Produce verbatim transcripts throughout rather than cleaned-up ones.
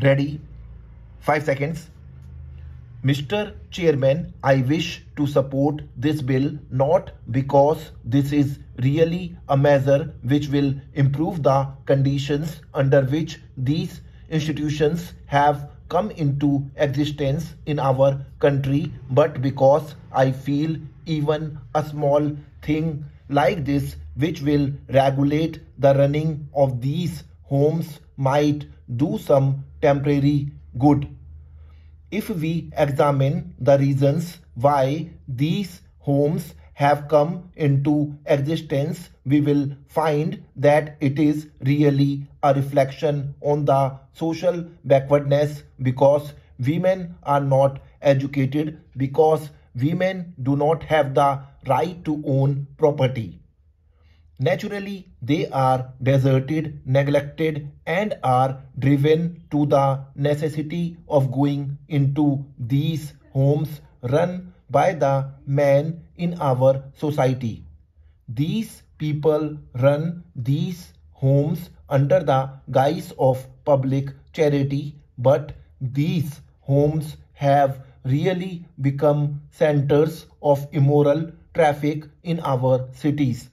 Ready? Five seconds. Mister Chairman, I wish to support this bill not because this is really a measure which will improve the conditions under which these institutions have come into existence in our country, but because I feel even a small thing like this which will regulate the running of these homes might do some temporary good. If we examine the reasons why these homes have come into existence, we will find that it is really a reflection on the social backwardness, because women are not educated, because women do not have the right to own property. Naturally, they are deserted, neglected, and are driven to the necessity of going into these homes run by the man in our society. These people run these homes under the guise of public charity, but these homes have really become centers of immoral traffic in our cities.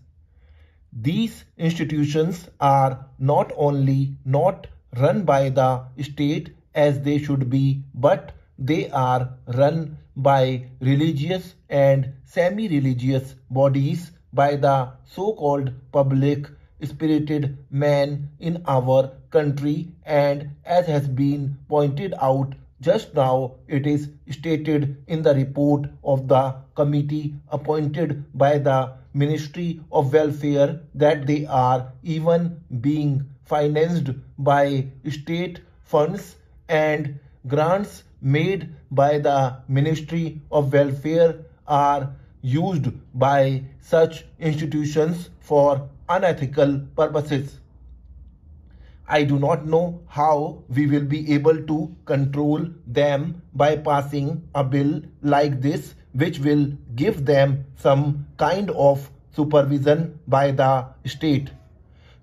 These institutions are not only not run by the state as they should be, but they are run by religious and semi-religious bodies, by the so-called public-spirited man in our country, and as has been pointed out just now, it is stated in the report of the committee appointed by the Ministry of Welfare that they are even being financed by state funds and grants made by the Ministry of Welfare are used by such institutions for unethical purposes. I do not know how we will be able to control them by passing a bill like this, which will give them some kind of supervision by the state.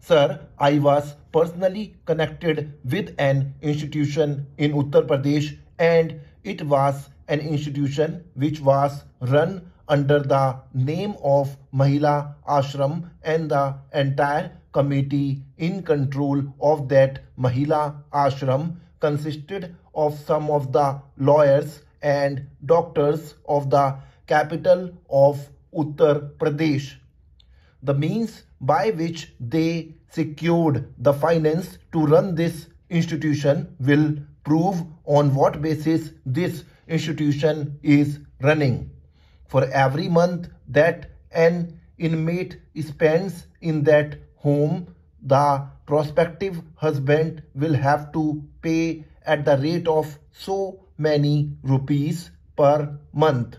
Sir, I was personally connected with an institution in Uttar Pradesh, and it was an institution which was run under the name of Mahila Ashram, and the entire committee in control of that Mahila Ashram consisted of some of the lawyers and doctors of the capital of Uttar Pradesh. The means by which they secured the finance to run this institution will prove on what basis this institution is running. For every month that an inmate spends in that home, the prospective husband will have to pay at the rate of so many rupees per month.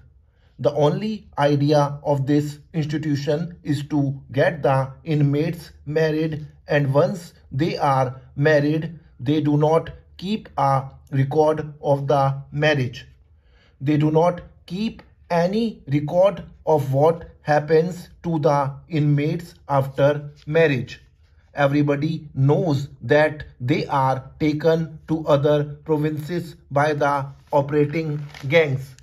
The only idea of this institution is to get the inmates married, and once they are married, they do not keep a record of the marriage. They do not keep any record of what happens to the inmates after marriage. Everybody knows that they are taken to other provinces by the operating gangs.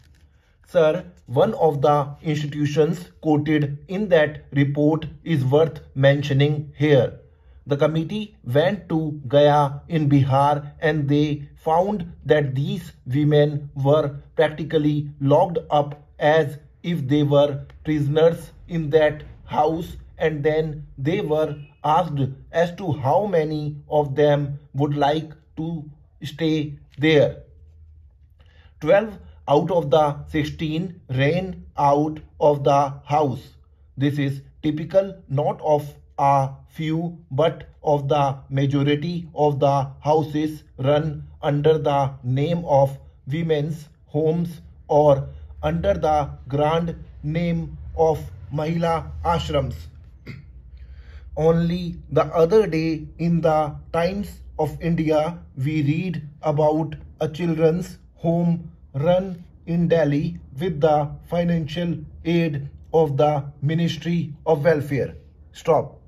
Sir, one of the institutions quoted in that report is worth mentioning here. The committee went to Gaya in Bihar, and they found that these women were practically locked up as if they were prisoners in that house, and then they were asked as to how many of them would like to stay there. Twelve out of the sixteen ran out of the house. This is typical not of a few but of the majority of the houses run under the name of women's homes or under the grand name of Mahila Ashrams. Only the other day in the Times of India, we read about a children's home run in Delhi with the financial aid of the Ministry of Welfare. Stop.